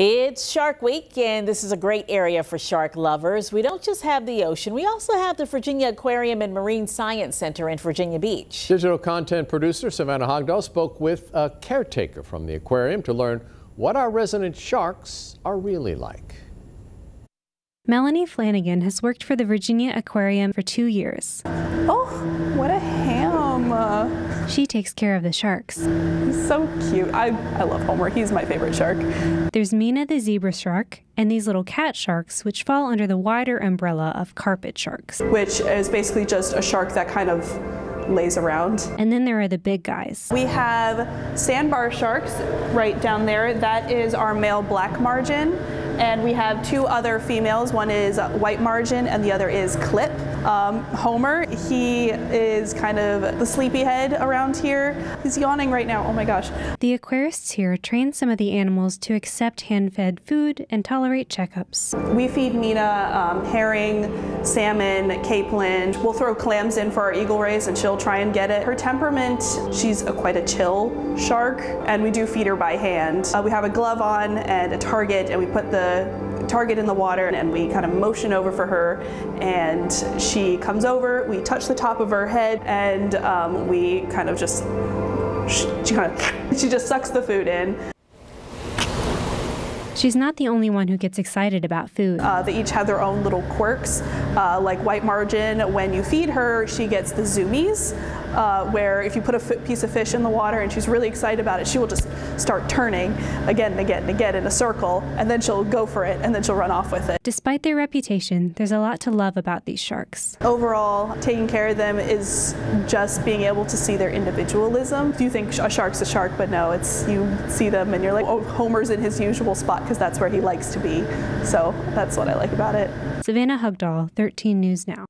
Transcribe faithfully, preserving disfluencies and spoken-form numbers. It's Shark Week, and this is a great area for shark lovers. We don't just have the ocean, we also have the Virginia Aquarium and Marine Science Center in Virginia Beach. Digital content producer Savannah Hugdahl spoke with a caretaker from the aquarium to learn what our resident sharks are really like. Melanie Flanagan has worked for the Virginia Aquarium for two years. Oh, what a ham! She takes care of the sharks. He's so cute. I, I love Homer. He's my favorite shark. There's Mina the zebra shark and these little cat sharks, which fall under the wider umbrella of carpet sharks. Which is basically just a shark that kind of lays around. And then there are the big guys. We have sandbar sharks right down there. That is our male black margin. And we have two other females. One is white margin and the other is clip. Um, Homer, he is kind of the sleepyhead around here. He's yawning right now, oh my gosh. The aquarists here train some of the animals to accept hand-fed food and tolerate checkups. We feed Mina um, herring, salmon, capelin. We'll throw clams in for our eagle rays and she'll try and get it. Her temperament, she's a, quite a chill shark, and we do feed her by hand. Uh, we have a glove on and a target, and we put the target in the water and we kind of motion over for her, and she comes over, we touch the top of her head, and um, we kind of just, she kind of, she just sucks the food in. She's not the only one who gets excited about food. Uh, they each have their own little quirks, uh, like white margin. When you feed her, she gets the zoomies, uh, where if you put a piece of fish in the water and she's really excited about it, she will just start turning again and again and again in a circle, and then she'll go for it, and then she'll run off with it. Despite their reputation, there's a lot to love about these sharks. Overall, taking care of them is just being able to see their individualism. You think a shark's a shark, but no, it's you see them and you're like, oh, Homer's in his usual spot, because that's where he likes to be. So that's what I like about it. Savannah Hugdahl, thirteen News Now.